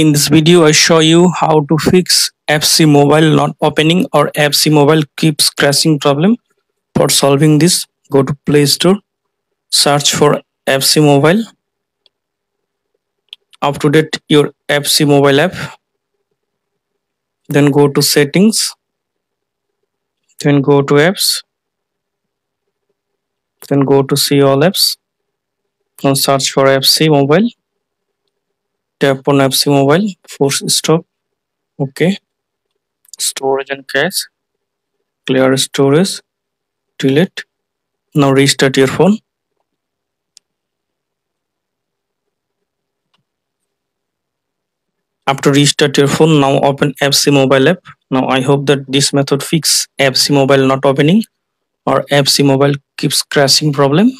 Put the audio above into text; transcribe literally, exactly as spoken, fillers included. In this video, I show you how to fix F C mobile not opening or F C mobile keeps crashing problem. For solving this, go to Play Store, search for F C mobile, up to date your F C mobile app, then go to settings, then go to apps, then go to see all apps, now search for F C mobile. Tap on F C mobile, force stop, OK, storage and cache, clear storage, delete. Now restart your phone. After restart your phone, now open F C mobile app. Now I hope that this method fixes F C mobile not opening or F C mobile keeps crashing problem.